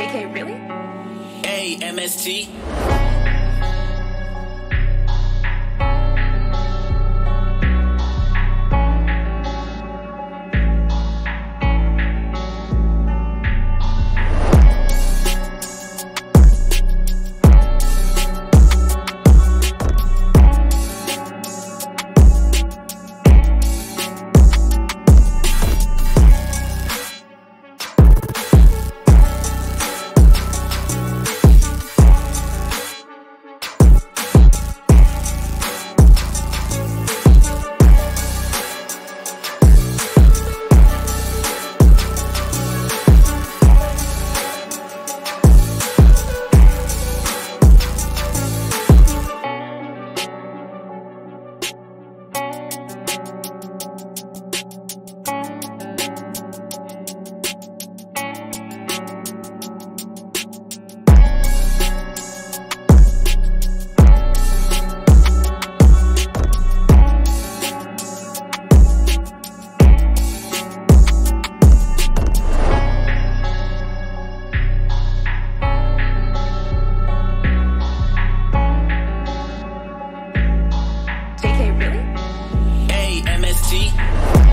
JK, really? Hey, MST. Really? Hey, MST.